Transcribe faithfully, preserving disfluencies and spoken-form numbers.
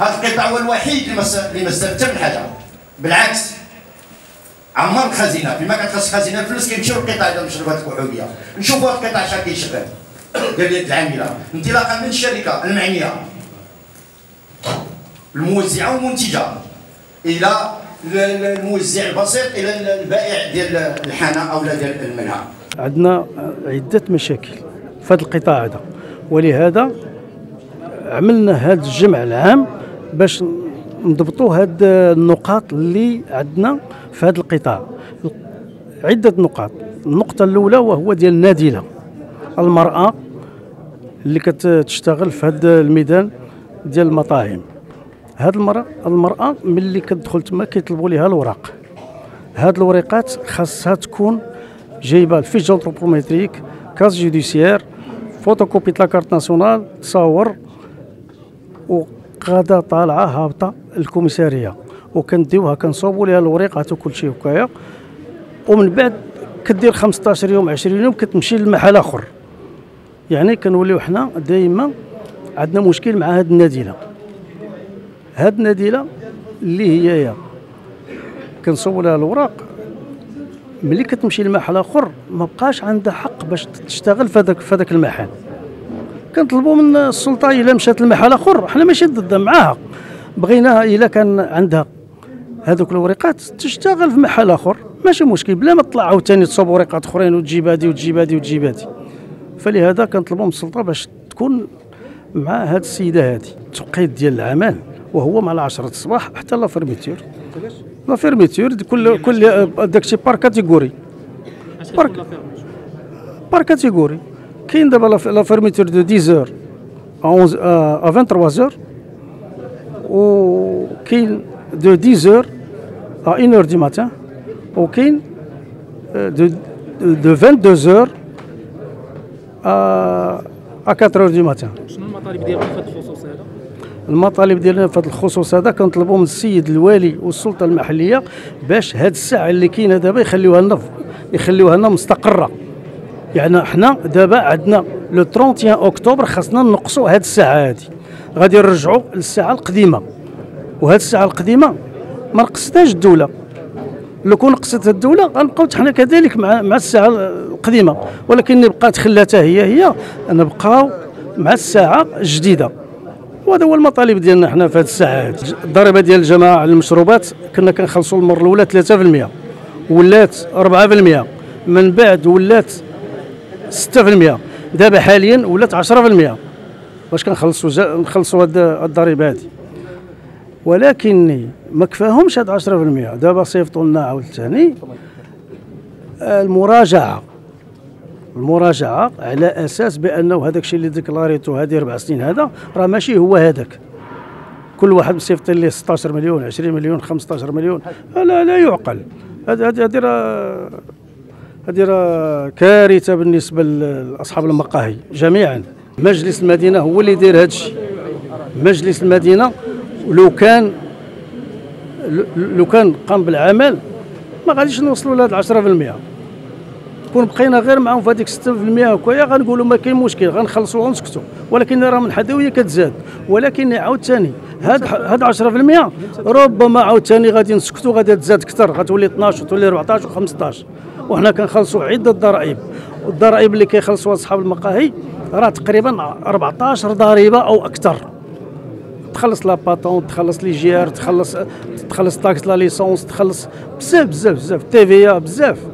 هذا القطاع هو الوحيد اللي ما استفاد حتى من حاجه، بالعكس عمر الخزينه، فيما كتخص الخزينه الفلوس كيمشيو للقطاع ديال المشروبات الكحوليه، نشوفوا هذا القطاع شحال كيشغل ديال اليد العامله انطلاقا من الشركه المعنيه الموزعه والمنتجه الى الموزع البسيط الى البائع ديال الحانه او ديال المنها. عندنا عده مشاكل في هذا القطاع هذا، ولهذا عملنا هذا الجمع العام باش نضبطوا هاد النقاط اللي عندنا في هذا القطاع. عده نقاط، النقطه الاولى وهو ديال النادله، المراه اللي كتشتغل في هذا الميدان ديال المطاعم. هاد المرأة المرأة ملي كتدخل تما كيطلبوا ليها الوراق، هاد الوريقات خاصها تكون جايبه الفيش اونتربروميتريك، كاز جوديسيير، فوتوكوبي لا كارت ناسيونال، تصاور، وغادا طالعه هابطه الكوميساريه وكنديوها كنصوبوا ليها الوريقات وكلشي هكايا، ومن بعد كدير خمسطاش يوم عشرين يوم كتمشي لمحل اخر. يعني كنوليو حنا دائما عندنا مشكل مع هاد النادله. هاد النادله اللي هي يا كنصوبوا لها الوراق، ملي كتمشي لمحل اخر ما بقاش عندها حق باش تشتغل في هذاك في هذاك المحل. كنطلبوا من السلطه الا مشات لمحل اخر، حنا ماشي ضدها، معاها، بغيناها الا كان عندها هذوك الوريقات تشتغل في محل اخر ماشي مشكل، بلا ما تطلع عاوتاني تصوب وريقات اخرين وتجيب هذه وتجيب هذه وتجيب هذه. فلهذا كنطلبوا من السلطه باش تكون مع هاد السيده هذه التوقيت ديال العمل وهو مع العشرة الصباح حتى لا فيرميتور. لا فيرميتور كل كل داكشي بار كاتيجوري، بار بار كاتيجوري. كاين دابا لا فيرميتور دو ديزور ا ثلاثة وعشرين زور، وكاين دو ديزور ا واحد دي ماتان، وكاين دو دو اثنين وعشرين زور ا أربعة دي ماتان. شنو المطالب ديالكم في هذا الخصوص هذا؟ المطالب ديالنا في هذا الخصوص هذا كنطلبوا من السيد الوالي والسلطه المحليه باش هذه الساعه اللي كاينه دابا يخليوها لنا يخليوها لنا مستقره. يعني حنا دابا عندنا لو ثلاثة وثلاثين اكتوبر خاصنا نقصوا هذه الساعه هذه، غادي نرجعوا للساعه القديمه، وهذه الساعه القديمه ما نقصتهاش الدوله. لو كون قصتها الدوله غنبقاو حنا كذلك مع مع الساعه القديمه، ولكن بقات خلاتها هي هي نبقاو مع الساعه الجديده. وهذا هو المطالب ديالنا حنا في هذه الساعات. الضريبه ديال الجماعه على المشروبات كنا كنخلصوا المره الاولى ثلاثة في المية، ولات أربعة في المية، من بعد ولات ستة في المية، دابا حاليا ولات عشرة في المية باش كنخلصوا نخلصوا هذه الضريبه هذه. ولكن ما كفاهمش هاد عشرة في المية، دابا صيفطوا لنا عاوتاني المراجعه المراجعه على اساس بانه هذاك الشيء اللي ديكلاريتو هذه اربع سنين هذا راه ماشي هو هذاك. كل واحد مصيفط ليه ستطاش مليون، عشرين مليون، خمسطاش مليون، لا لا يعقل. هذه هذه راه هذه راه كارثه بالنسبه لاصحاب المقاهي جميعا. مجلس المدينه هو اللي داير هذا الشيء. مجلس المدينه لو كان لو كان قام بالعمل ما غاديش نوصلوا لهاد عشرة في المية. كون بقينا غير معاهم في هذيك ستة في المية هكايا غنقولوا ما كاين مشكل، غنخلصوا ونسكتوا، ولكن راه من حداويه كتزاد. ولكن عاوتاني هاد هاد عشرة في المية ربما عاوتاني غادي نسكتوا، غادي تزاد اكثر، غتولي اثناش وتولي أربعطاش وخمسطاش. وحنا كنخلصوا عده ضرائب، والضرائب اللي كيخلصوها اصحاب المقاهي راه تقريبا أربعطاش ضريبه او اكثر. تخلص لا باتون، تخلص لي جيار، تخلص تخلص تاكس لا ليسونس، تخلص بزاف بزاف بزاف، تي في بزاف.